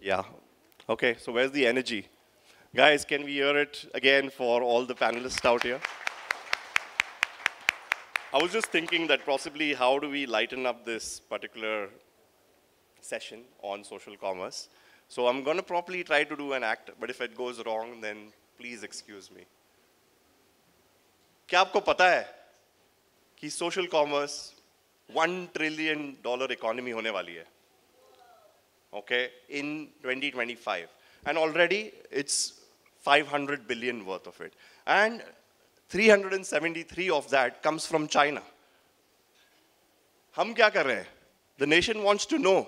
Yeah. Okay, so where's the energy? Guys, can we hear it again for all the panelists out here? I was just thinking that possibly how do we lighten up this particular session on social commerce. So I'm going to probably try to do an act, but if it goes wrong, then please excuse me. क्या आपको पता है कि social commerce $1 trillion economy होने वाली है? Okay, in 2025, and already it's 500 billion worth of it, and 373 of that comes from China. हम क्या कर रहे हैं? The nation wants to know.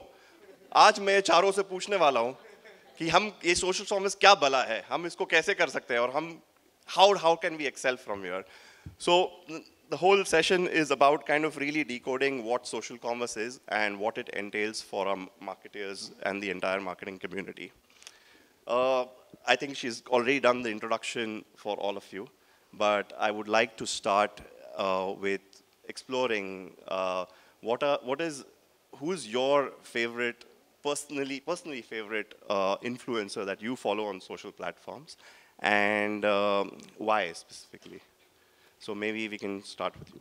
आज मैं चारों से पूछने वाला हूँ कि हम ये social commerce क्या बला है? हम इसको कैसे कर सकते हैं? और हम how can we excel from here? So the whole session is about kind of really decoding what social commerce is and what it entails for our marketers and the entire marketing community. I think she's already done the introduction for all of you, but I would like to start with exploring who's your favorite, personally favorite influencer that you follow on social platforms, and why specifically. So maybe we can start with you.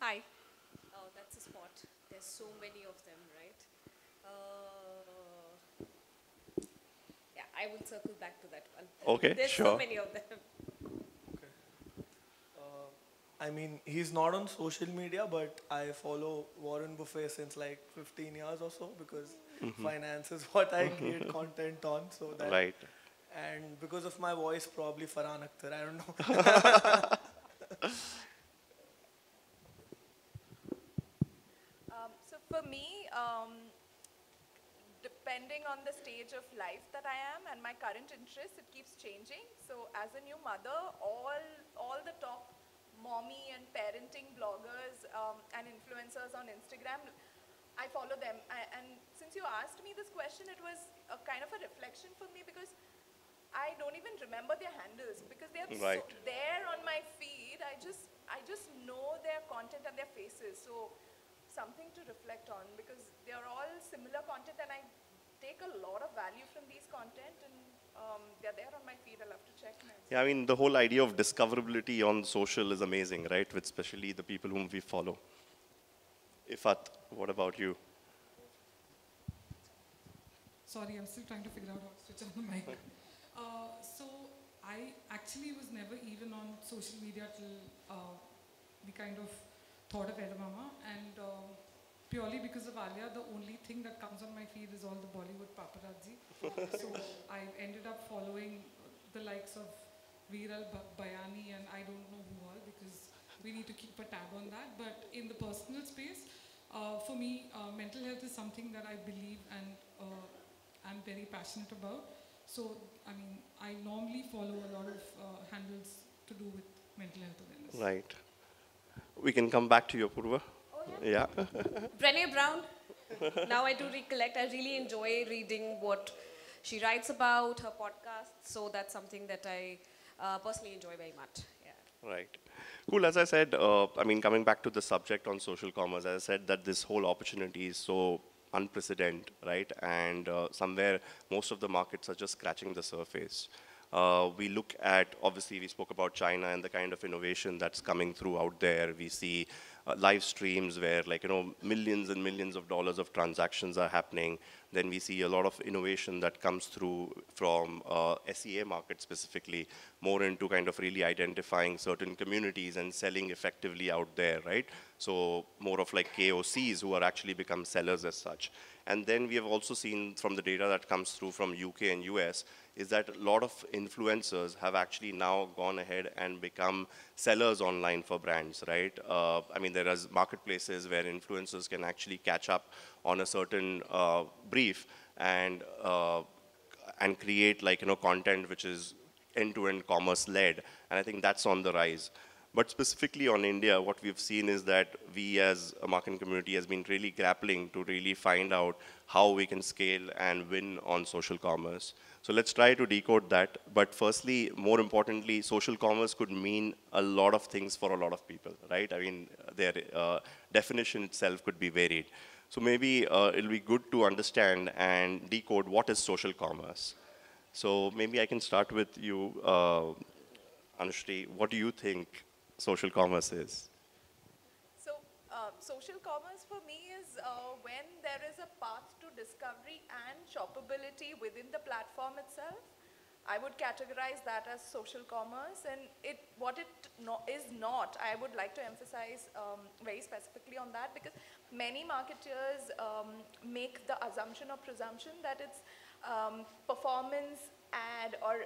Hi. Oh, that's a spot. There's so many of them, right? Yeah, I will circle back to that one. Okay, there's sure. There's so many of them. Okay. I mean, he's not on social media, but I follow Warren Buffett since like 15 years or so, because finance is what I create content on. So that right. And because of my voice, probably Farhan Akhtar, I don't know. So for me, depending on the stage of life that I am and my current interests, it keeps changing. So as a new mother, all the top mommy and parenting bloggers and influencers on Instagram, I follow them. And since you asked me this question, it was a kind of a reflection for me, because I don't even remember their handles, because they're right. So there on my feed. I just know their content and their faces. So something to reflect on, because they're all similar content and I take a lot of value from these content, and they're there on my feed. I'll have to check. Yeah, I mean, the whole idea of discoverability on social is amazing, right? With especially the people whom we follow. Ifat, what about you? Sorry, I'm still trying to figure out how to switch on the mic. So I actually was never even on social media till we kind of thought of Edamama, and purely because of Alia, the only thing that comes on my feed is all the Bollywood paparazzi. So I ended up following the likes of Viral Bhayani and I don't know who all, because we need to keep a tab on that. But in the personal space, for me, mental health is something that I believe and I'm very passionate about. So, I mean, I normally follow a lot of handles to do with mental health awareness. Right. We can come back to your Purva. Oh, yeah. Yeah. Brené Brown. Now I do recollect. I really enjoy reading what she writes about, her podcast. So that's something that I personally enjoy very much. Yeah. Right. Cool. As I said, I mean, coming back to the subject on social commerce, as I said, that this whole opportunity is so unprecedented, right? And somewhere most of the markets are just scratching the surface. We look at, obviously we spoke about China and the kind of innovation that's coming through out there. We see live streams where, like, you know, millions and millions of dollars of transactions are happening. Then we see a lot of innovation that comes through from SEA markets specifically, more into kind of really identifying certain communities and selling effectively out there, right? So more of like KOCs who are actually become sellers as such. And then we have also seen from the data that comes through from UK and US is that a lot of influencers have actually now gone ahead and become sellers online for brands, right? I mean, there are marketplaces where influencers can actually catch up on a certain brief and create, like, you know, content which is end-to-end commerce-led. And I think that's on the rise. But specifically on India, what we've seen is that we as a marketing community has been really grappling to really find out how we can scale and win on social commerce. So let's try to decode that. But firstly, more importantly, social commerce could mean a lot of things for a lot of people, right? I mean, their definition itself could be varied. So maybe it'll be good to understand and decode what is social commerce. So maybe I can start with you, Anushri. What do you think social commerce is? So social commerce for me is when there is a path to discovery and shoppability within the platform itself. I would categorize that as social commerce, and what it is not, I would like to emphasize very specifically on that, because many marketers make the assumption or presumption that it's performance ad or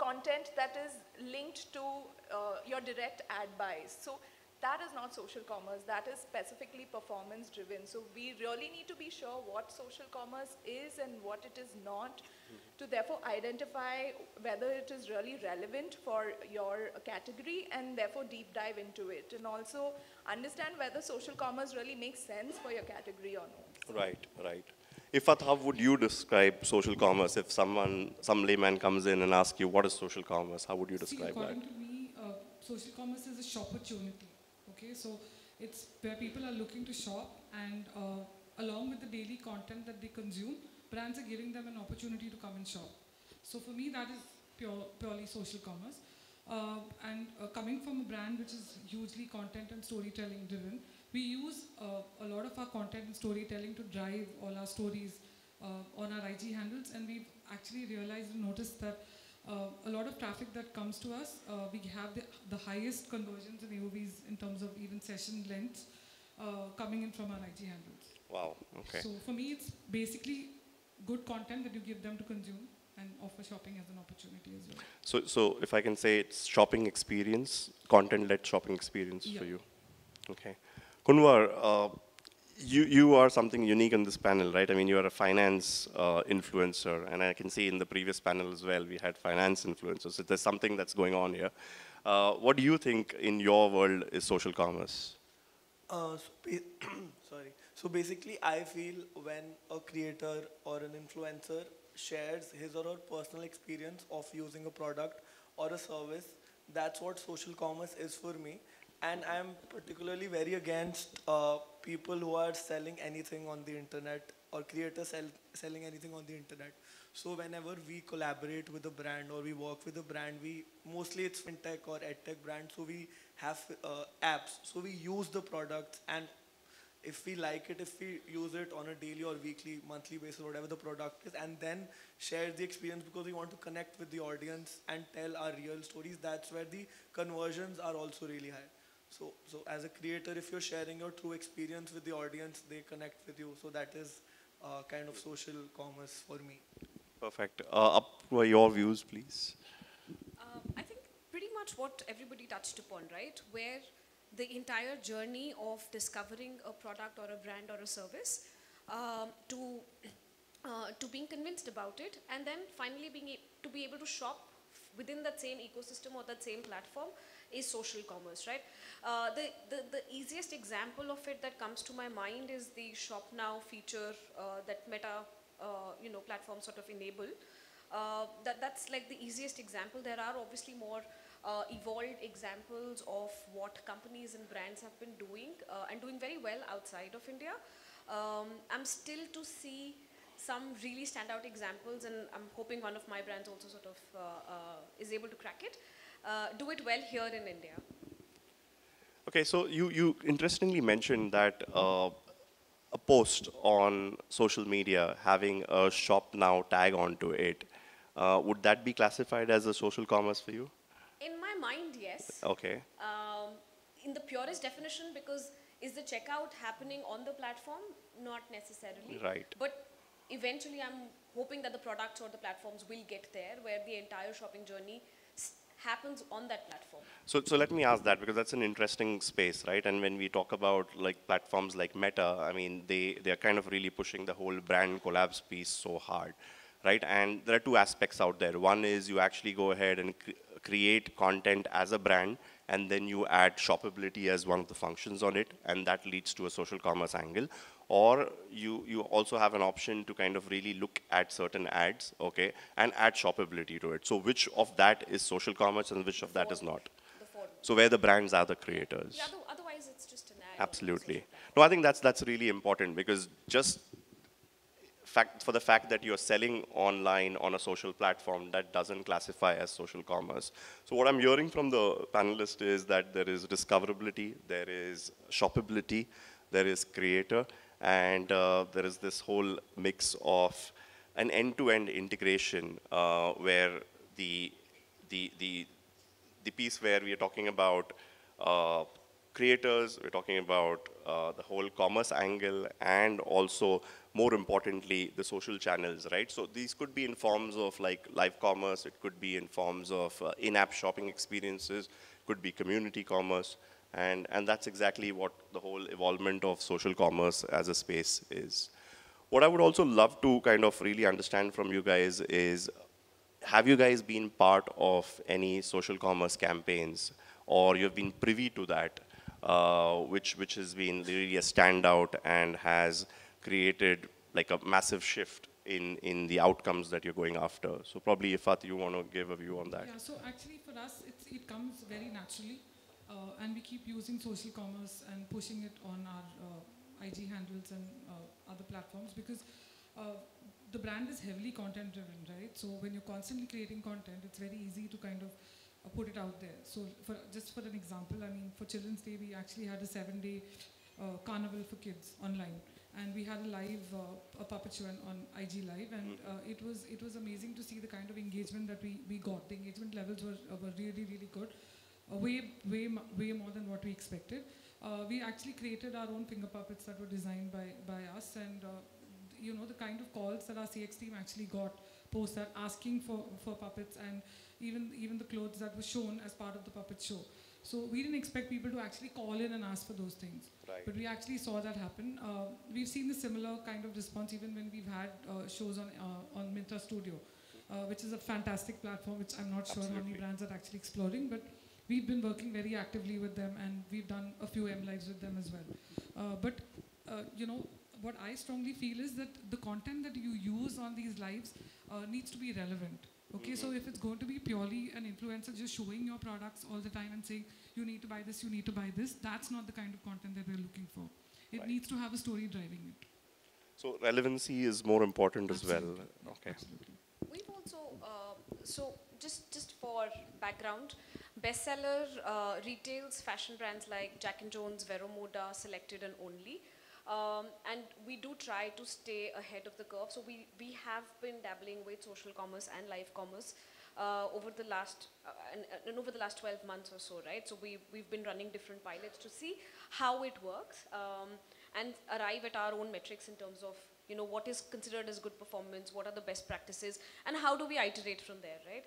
content that is linked to your direct ad buys. So that is not social commerce, that is specifically performance driven. So we really need to be sure what social commerce is and what it is not, to therefore identify whether it is really relevant for your category and therefore deep dive into it, and also understand whether social commerce really makes sense for your category or not. Right, right. Ifat, how would you describe social commerce? If some layman comes in and asks you, what is social commerce? How would you describe that? According to me, social commerce is a shop opportunity. Okay, so it's where people are looking to shop, and along with the daily content that they consume, brands are giving them an opportunity to come and shop. So for me, that is purely social commerce. And coming from a brand which is hugely content and storytelling driven, we use a lot of our content and storytelling to drive all our stories on our IG handles, and we've actually realized and noticed that a lot of traffic that comes to us, we have the highest conversions in AOVs in terms of even session lengths coming in from our IG handles. Wow, okay. So for me, it's basically good content that you give them to consume and offer shopping as an opportunity as well. So if I can say, it's shopping experience, content-led shopping experience, yeah, for you. Okay. Kunwar, you are something unique in this panel, right? I mean, you are a finance influencer, and I can see in the previous panel as well, we had finance influencers. So there's something that's going on here. What do you think in your world is social commerce? Sorry. So basically, I feel when a creator or an influencer shares his or her personal experience of using a product or a service, that's what social commerce is for me. And I'm particularly very against people who are selling anything on the internet, or creators selling anything on the internet. So whenever we collaborate with a brand or we work with a brand, mostly it's fintech or edtech brands, so we have apps. So we use the products, and if we like it, if we use it on a daily or weekly, monthly basis, whatever the product is, and then share the experience because we want to connect with the audience and tell our real stories, that's where the conversions are also really high. So as a creator, if you're sharing your true experience with the audience, they connect with you. So that is kind of social commerce for me. Perfect. Up for your views, please. I think pretty much what everybody touched upon, right? Where the entire journey of discovering a product or a brand or a service to being convinced about it, and then finally being able to shop within that same ecosystem or that same platform is social commerce, right? The easiest example of it that comes to my mind is the Shop Now feature that Meta platform sort of enable. That's like the easiest example. There are obviously more evolved examples of what companies and brands have been doing and doing very well outside of India. I'm still to see some really standout examples, and I'm hoping one of my brands also sort of is able to crack it. Do it well here in India. Okay, so you interestingly mentioned that a post on social media having a Shop Now tag onto it, would that be classified as a social commerce for you? In my mind, yes. Okay. In the purest definition, because is the checkout happening on the platform? Not necessarily. Right. But eventually, I'm hoping that the products or the platforms will get there, where the entire shopping journey happens on that platform. So let me ask that, because that's an interesting space, right? And when we talk about like platforms like Meta, I mean, they're kind of really pushing the whole brand collabs piece so hard, right? And there are two aspects out there. One is you actually go ahead and create content as a brand, and then you add shoppability as one of the functions on it, and that leads to a social commerce angle. Or you also have an option to kind of really look at certain ads, okay, and add shoppability to it. So which of that is social commerce and which of that is not? So where the brands are the creators. Yeah, otherwise it's just an ad. Absolutely. No, I think that's really important, because just for the fact that you're selling online on a social platform, that doesn't classify as social commerce. So what I'm hearing from the panelists is that there is discoverability, there is shoppability, there is creator, and there is this whole mix of an end-to-end integration where the piece where we are talking about creators, we're talking about the whole commerce angle, and also, more importantly, the social channels, right? So these could be in forms of like live commerce, it could be in forms of in-app shopping experiences, could be community commerce, and that's exactly what the whole evolvement of social commerce as a space is. What I would also love to kind of really understand from you guys is, have you guys been part of any social commerce campaigns, or you've been privy to that, which has been really a standout and has created like a massive shift in the outcomes that you're going after? So probably, Ifat, you want to give a view on that? Yeah, so actually for us, it comes very naturally, and we keep using social commerce and pushing it on our IG handles and other platforms, because the brand is heavily content driven, right? So when you're constantly creating content, it's very easy to kind of put it out there. So just for an example, I mean, for Children's Day, we actually had a 7-day carnival for kids online, and we had a live a puppet show on IG Live, and it was amazing to see the kind of engagement that we got. The engagement levels were really, really good, way more than what we expected. We actually created our own finger puppets that were designed by us, and you know, the kind of calls that our CX team actually got post that, asking for puppets, and even the clothes that were shown as part of the puppet show. So we didn't expect people to actually call in and ask for those things, right? But we actually saw that happen. We've seen the similar kind of response even when we've had shows on Minta Studio, which is a fantastic platform, which I'm not sure how many brands are actually exploring, but we've been working very actively with them, and we've done a few M Lives with them as well. But you know, what I strongly feel is that the content that you use on these lives needs to be relevant. Okay, so if it's going to be purely an influencer just showing your products all the time and saying, you need to buy this, you need to buy this, that's not the kind of content that we're looking for. It needs to have a story driving it. So relevancy is more important as well. Okay. Absolutely. We've also, so just for background, Bestseller retails fashion brands like Jack and Jones, Veromoda, Selected, and Only. And we do try to stay ahead of the curve. So we have been dabbling with social commerce and live commerce over the last over the last 12 months or so, right? So we've been running different pilots to see how it works, and arrive at our own metrics in terms of, you know, what is considered as good performance, what are the best practices, and how do we iterate from there, right?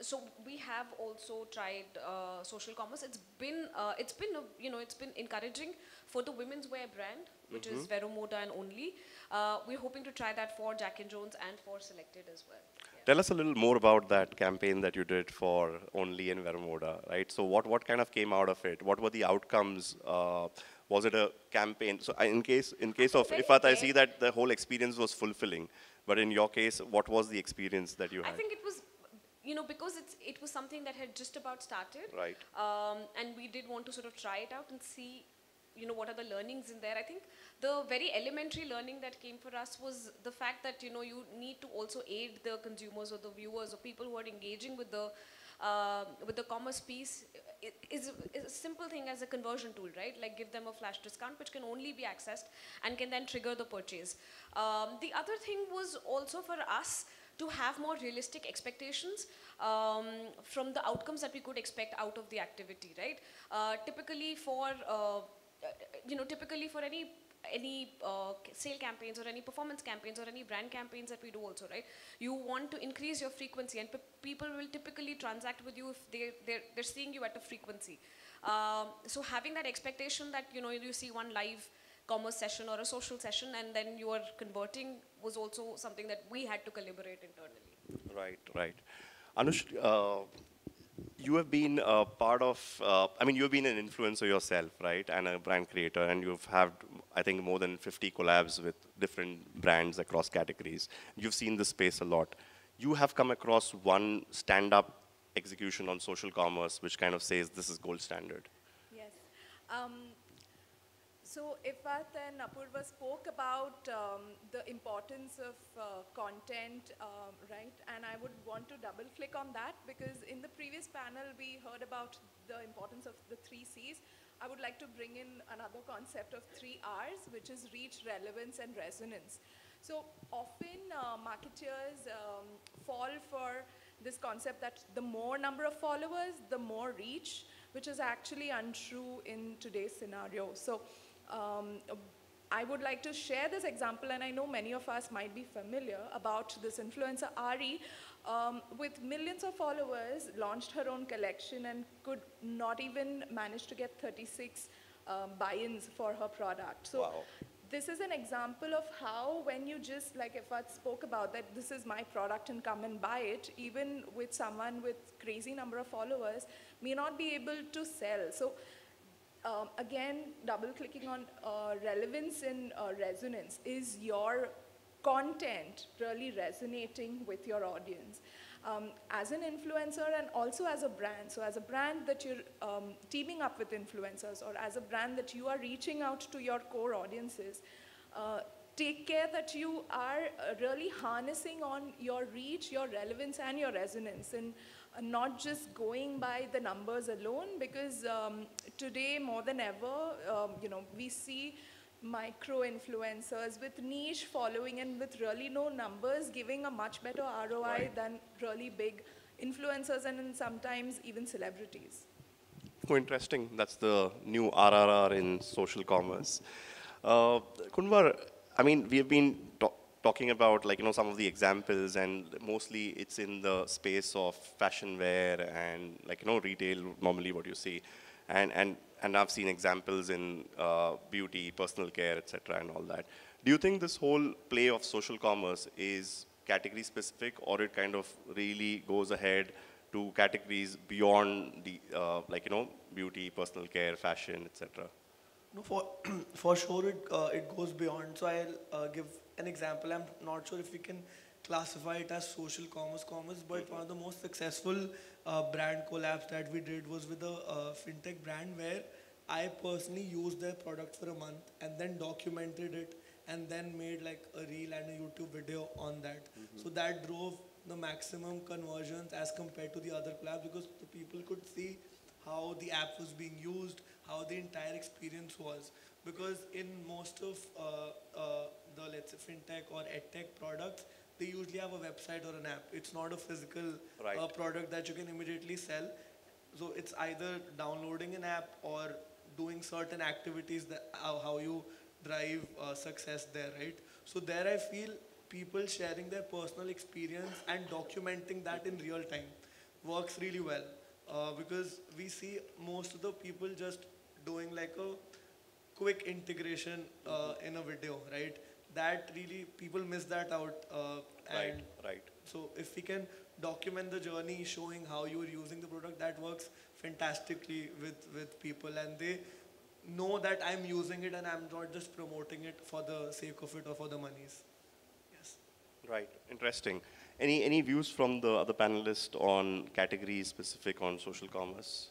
So we have also tried social commerce. It's been encouraging for the women's wear brand, which is Veromoda and Only. We're hoping to try that for Jack and Jones and for Selected as well. Yeah. Tell us a little more about that campaign that you did for Only and Veromoda, right? So what kind of came out of it? What were the outcomes? Was it a campaign? So in case of Ifat, I see that the whole experience was fulfilling, but in your case, what was the experience that you had? I think it was, you know, because it was something that had just about started, right? And we did want to sort of try it out and see, you know, what are the learnings in there. I think the very elementary learning that came for us was the fact that, you know, you need to also aid the consumers or the viewers or people who are engaging with the commerce piece. It is a simple thing as a conversion tool, right? Like, give them a flash discount, which can only be accessed and can then trigger the purchase. The other thing was also for us to have more realistic expectations from the outcomes that we could expect out of the activity, right? Typically for any sale campaigns or any performance campaigns or any brand campaigns that we do also, right? You want to increase your frequency, and people will typically transact with you if they're seeing you at a frequency. So having that expectation that, you know, you see one live commerce session or a social session and then you are converting was also something that we had to calibrate internally. Right, right. Anush, you have been part of, I mean, you've been an influencer yourself, right? And a brand creator, and you've had, I think, more than 50 collabs with different brands across categories. You've seen this space a lot. You have come across one stand-up execution on social commerce which kind of says this is gold standard. Yes. So Ifat and Apurva spoke about the importance of content, right? And I would want to double click on that because in the previous panel we heard about the importance of the 3 C's. I would like to bring in another concept of 3 R's, which is reach, relevance, and resonance. So often marketers fall for this concept that the more number of followers, the more reach, which is actually untrue in today's scenario. So I would like to share this example, and I know many of us might be familiar about this influencer Ari, with millions of followers, launched her own collection and could not even manage to get 36 buy-ins for her product. So wow. This is an example of how when you just, like Ifat spoke about, that this is my product and come and buy it, even with someone with crazy number of followers, may not be able to sell. So again, double clicking on relevance and resonance. Is your content really resonating with your audience? As an influencer and also as a brand, so as a brand that you're teaming up with influencers or as a brand that you are reaching out to your core audiences, take care that you are really harnessing on your reach, your relevance and your resonance and not just going by the numbers alone because today more than ever, you know, we see micro-influencers with niche following and with really no numbers giving a much better ROI right. than really big influencers and sometimes even celebrities. Oh, interesting. That's the new RRR in social commerce. Kunvar, I mean, we've been talking about, like, you know, some of the examples and mostly it's in the space of fashion wear and, like, you know, retail, normally what you see. And I've seen examples in beauty, personal care, etc., and all that. Do you think this whole play of social commerce is category specific, or it kind of really goes ahead to categories beyond the, like you know, beauty, personal care, fashion, etc.? No, for sure it goes beyond. So I'll give an example. I'm not sure if we can classify it as social commerce, but one of the most successful brand collabs that we did was with a fintech brand where I personally used their product for a month and then documented it and then made like a reel and a YouTube video on that. Mm-hmm. So that drove the maximum conversions as compared to the other collabs because the people could see how the app was being used, how the entire experience was. Because in most of the, let's say, fintech or edtech products, they usually have a website or an app. It's not a physical right. Product that you can immediately sell. So it's either downloading an app or doing certain activities that how you drive success there, right? So there I feel people sharing their personal experience and documenting that in real time works really well because we see most of the people just doing like a quick integration in a video, right? That really, people miss that out. And right. So if we can document the journey showing how you are using the product, that works fantastically with people and they know that I'm using it and I'm not just promoting it for the sake of it or for the monies. Yes. Right, interesting. Any views from the other panelists on categories specific on social commerce?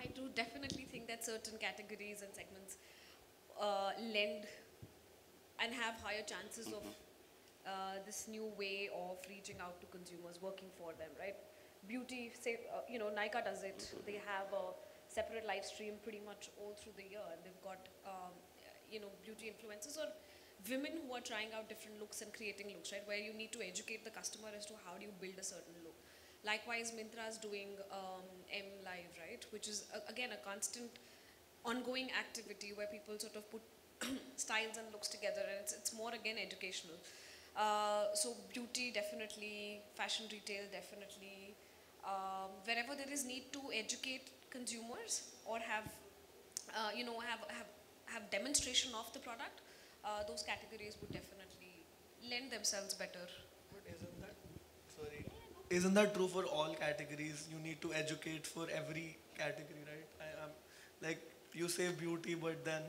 I do definitely think that certain categories and segments lend and have higher chances of this new way of reaching out to consumers, working for them, right? Beauty, say, you know, Nykaa does it. Mm-hmm. They have a separate live stream pretty much all through the year. And they've got, you know, beauty influencers or women who are trying out different looks and creating looks, right? Where you need to educate the customer as to how do you build a certain look. Likewise, Myntra is doing M Live, right? Which is, again, a constant ongoing activity where people sort of put styles and looks together, and it's more again educational. So beauty definitely, fashion retail definitely, wherever there is need to educate consumers or have you know have demonstration of the product, those categories would definitely lend themselves better. But isn't that isn't that true for all categories? You need to educate for every category, right? I'm like you say beauty, but then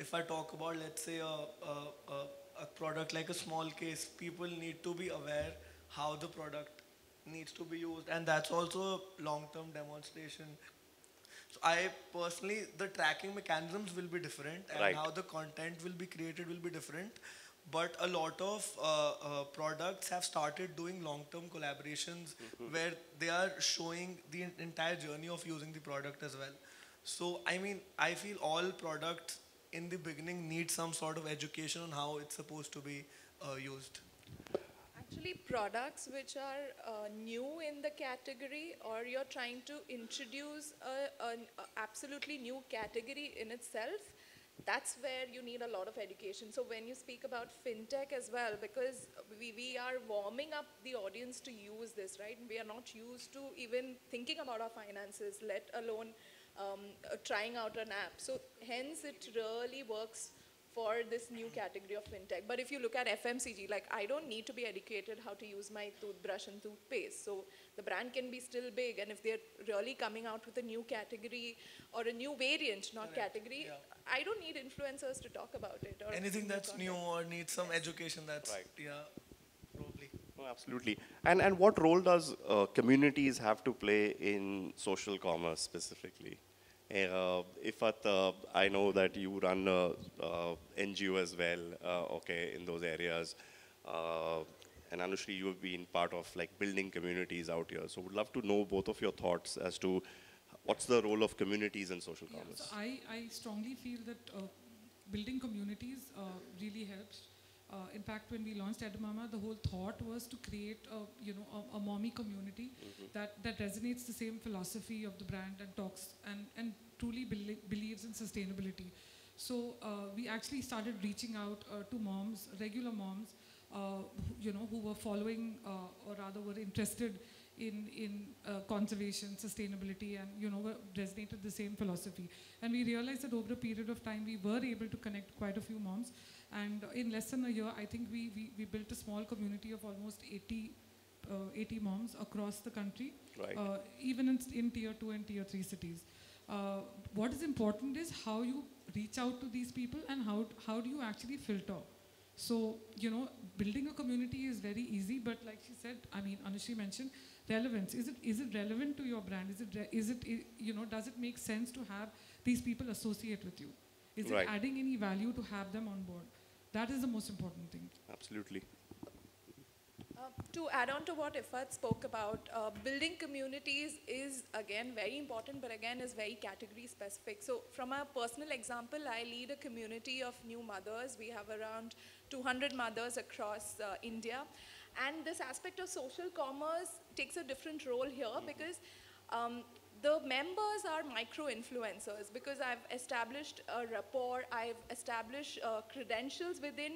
if I talk about, let's say, a product like a small case, people need to be aware how the product needs to be used. And that's also a long-term demonstration. So I personally, the tracking mechanisms will be different, and right. how the content will be created will be different. But a lot of products have started doing long-term collaborations where they are showing the entire journey of using the product as well. So, I mean, I feel all products in the beginning need some sort of education on how it's supposed to be used. Actually, products which are new in the category, or you're trying to introduce an absolutely new category in itself, that's where you need a lot of education. So when you speak about fintech as well, because we are warming up the audience to use this, right? We are not used to even thinking about our finances, let alone trying out an app. So hence it really works for this new category of fintech. But if you look at FMCG, like I don't need to be educated how to use my toothbrush and toothpaste. So the brand can be still big, and if they're really coming out with a new category or a new variant, not category, I don't need influencers to talk about it. Or anything that's new or needs some education, that's right. Probably. Oh, absolutely. And what role does communities have to play in social commerce specifically? Ifat, I know that you run an NGO as well, okay, in those areas. And Anushri, you have been part of like building communities out here. So would love to know both of your thoughts as to what's the role of communities in social commerce? So I strongly feel that building communities really helps. In fact, when we launched Edamama, the whole thought was to create a mommy community that resonates the same philosophy of the brand and talks and truly believes in sustainability. So we actually started reaching out to moms, regular moms, who were following or rather were interested in conservation, sustainability, and resonated the same philosophy. And we realized that over a period of time, we were able to connect quite a few moms. And in less than a year, I think we built a small community of almost 80 moms across the country, right. Even in tier 2 and tier 3 cities. What is important is how you reach out to these people and how do you actually filter. So, building a community is very easy, but like she said, I mean, Anushri mentioned, relevance. Is it relevant to your brand? Does it make sense to have these people associate with you? Is right. it adding any value to have them on board? That is the most important thing. Absolutely. To add on to what Ifat spoke about, building communities is again very important, but again is very category specific. So from a personal example, I lead a community of new mothers. We have around 200 mothers across India. And this aspect of social commerce takes a different role here because the members are micro-influencers because I've established a rapport, I've established credentials within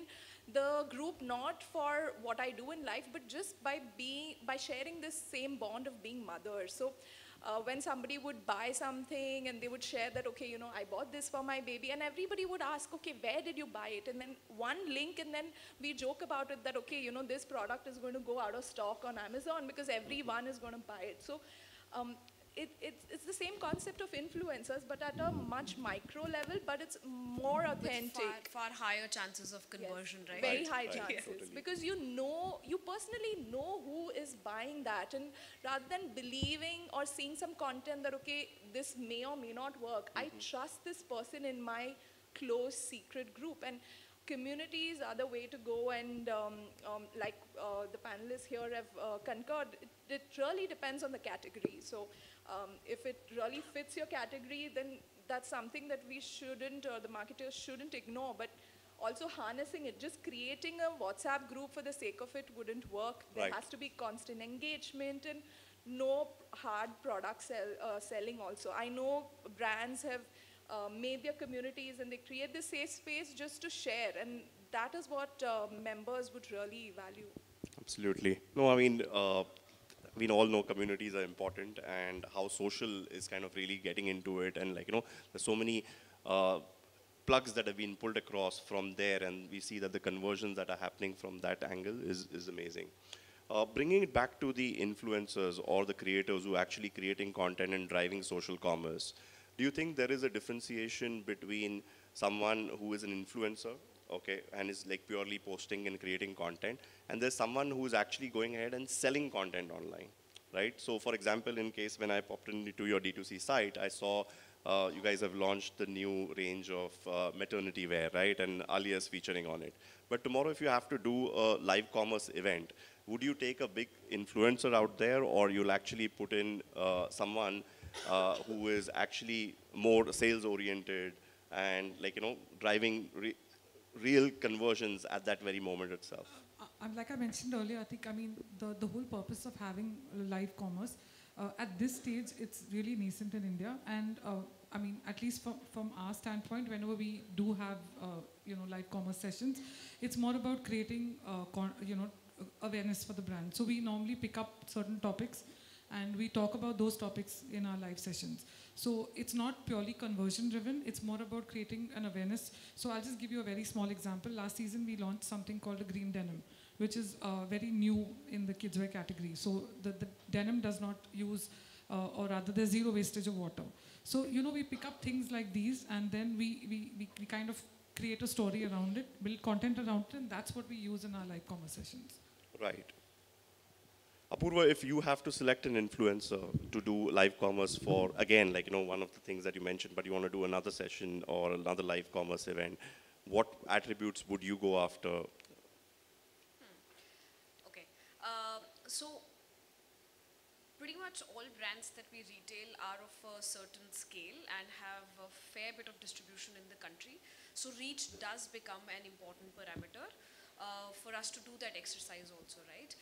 the group, not for what I do in life, but just by sharing this same bond of being mothers. So when somebody would buy something and they would share that, okay, I bought this for my baby, and everybody would ask, okay, where did you buy it? And then one link, and then we joke about it that, okay, this product is going to go out of stock on Amazon because everyone is going to buy it. So it's the same concept of influencers, but at a much micro level, but it's more authentic. With far higher chances of conversion, yes. right? Very high chances. Yeah. Totally. Because you personally know who is buying that, and rather than believing or seeing some content that, okay, this may or may not work, I trust this person in my close secret group. And communities are the way to go, and like the panelists here have concurred, it really depends on the category. So if it really fits your category, then that's something that we shouldn't, or the marketers shouldn't ignore, but also harnessing it. Just creating a WhatsApp group for the sake of it wouldn't work. There right. has to be constant engagement and no hard product selling also. I know brands have made their communities and they create this safe space just to share, and that is what members would really value. Absolutely. No, I mean, we all know communities are important, and how social is kind of really getting into it, and like, there's so many plugs that have been pulled across from there, and we see that the conversions that are happening from that angle is amazing. Bringing it back to the influencers or the creators who are actually creating content and driving social commerce, do you think there is a differentiation between someone who is an influencer, okay, and is like purely posting and creating content, and there's someone who is actually going ahead and selling content online? right? So for example, in case when I popped into your D2C site, I saw you guys have launched the new range of maternity wear, right? And Alia is featuring on it. But tomorrow, if you have to do a live commerce event, would you take a big influencer out there, or you'll actually put in someone who is actually more sales-oriented and, like, you know, driving real conversions at that very moment itself? Like I mentioned earlier, I think, I mean, the whole purpose of having live commerce, at this stage, it's really nascent in India. And I mean, at least from our standpoint, whenever we do have, you know, live commerce sessions, it's more about creating, you know, awareness for the brand. So we normally pick up certain topics and we talk about those topics in our live sessions. So it's not purely conversion driven, it's more about creating an awareness. So I'll just give you a very small example. Last season we launched something called a green denim, which is very new in the kids wear category. So the denim does not use, or rather there's zero wastage of water. So, you know, we pick up things like these and then we kind of create a story around it, build content around it, and that's what we use in our live conversations. Right. Apurva, if you have to select an influencer to do live commerce for, again, like, you know, one of the things that you mentioned, but you want to do another session or another live commerce event, what attributes would you go after? Okay. So pretty much all brands that we retail are of a certain scale and have a fair bit of distribution in the country. So reach does become an important parameter for us to do that exercise also, right?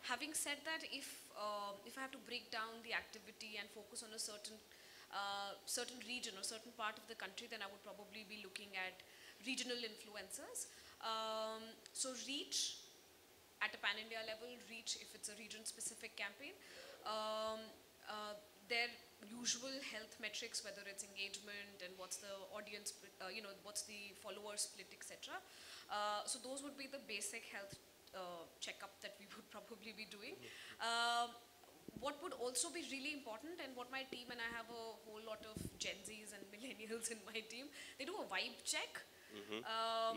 Having said that, if I have to break down the activity and focus on a certain region or certain part of the country, then I would probably be looking at regional influencers. So reach at a pan-India level, reach if it's a region-specific campaign, their usual health metrics, whether it's engagement and what's the audience, you know, what's the follower split, etc. So those would be the basic health checkup that we would probably be doing. What would also be really important, and what my team, and I have a whole lot of Gen Zs and millennials in my team, they do a vibe check. Mm-hmm.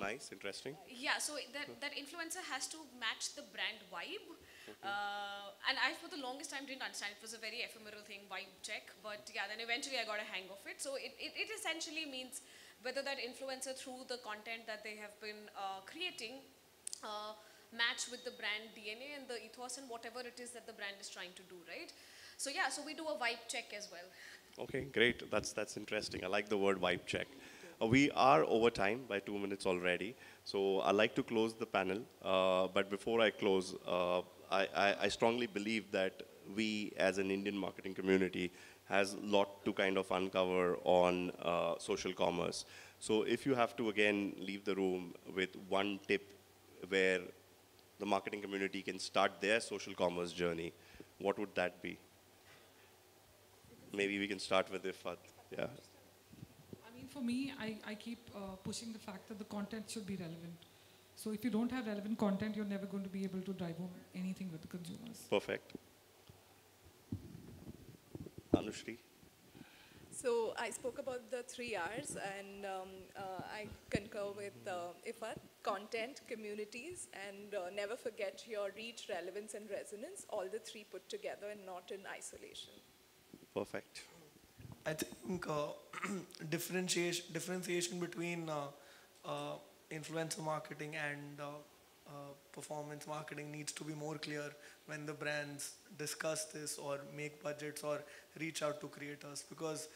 Nice, interesting. Yeah, so that influencer has to match the brand vibe. Mm-hmm. And I, for the longest time, didn't understand. It was a very ephemeral thing, vibe check. But yeah, then eventually I got a hang of it. So it essentially means whether that influencer, through the content that they have been creating, match with the brand DNA and the ethos and whatever it is that the brand is trying to do, right? So yeah, so we do a vibe check as well. Okay, great. That's interesting. I like the word vibe check. We are over time by 2 minutes already. So I'd like to close the panel. But before I close, I strongly believe that we as an Indian marketing community has a lot to kind of uncover on social commerce. So if you have to, again, leave the room with one tip where the marketing community can start their social commerce journey, what would that be? Maybe we can start with Ifat. Yeah. I mean, for me, I keep pushing the fact that the content should be relevant. So if you don't have relevant content, you're never going to be able to drive home anything with the consumers. Perfect. Anushree? So I spoke about the 3 R's, and I concur with Ifat. Content, communities, and never forget your reach, relevance, and resonance. All the three put together and not in isolation. Perfect. I think differentiation between influencer marketing and performance marketing needs to be more clear when the brands discuss this or make budgets or reach out to creators, because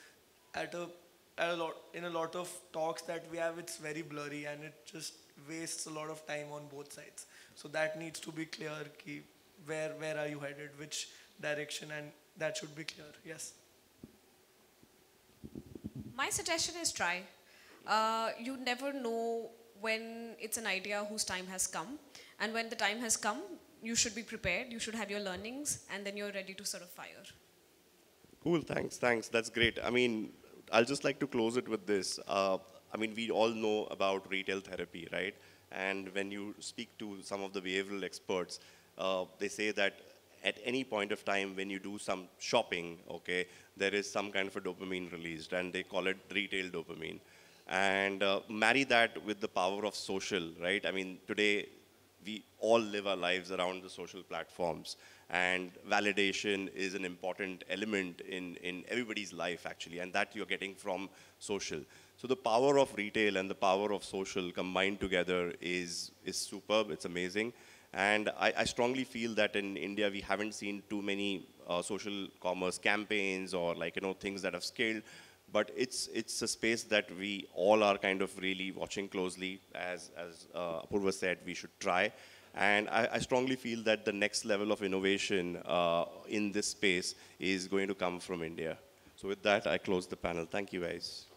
in a lot of talks that we have, it's very blurry and it just wastes a lot of time on both sides. So that needs to be clear, ki where are you headed, which direction, and that should be clear. Yes. My suggestion is try. You never know when it's an idea whose time has come, and when the time has come, you should be prepared, you should have your learnings, and then you're ready to sort of fire. Cool, thanks, that's great. I mean, I'll just like to close it with this. I mean, we all know about retail therapy, right? And when you speak to some of the behavioral experts, they say that at any point of time when you do some shopping, okay, there is some kind of a dopamine released, and they call it retail dopamine. And marry that with the power of social, right? I mean, today we all live our lives around the social platforms. And validation is an important element in everybody's life, actually, and that you're getting from social. So the power of retail and the power of social combined together is superb, it's amazing. And I strongly feel that in India, we haven't seen too many social commerce campaigns or things that have scaled. But it's a space that we all are kind of really watching closely. As Apurva said, we should try. And I strongly feel that the next level of innovation in this space is going to come from India. So with that, I close the panel. Thank you, guys.